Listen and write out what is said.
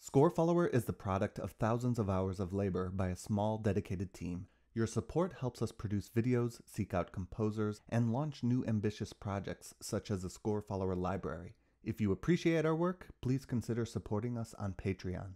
Score Follower is the product of thousands of hours of labor by a small, dedicated team. Your support helps us produce videos, seek out composers, and launch new ambitious projects such as the Score Follower Library. If you appreciate our work, please consider supporting us on Patreon.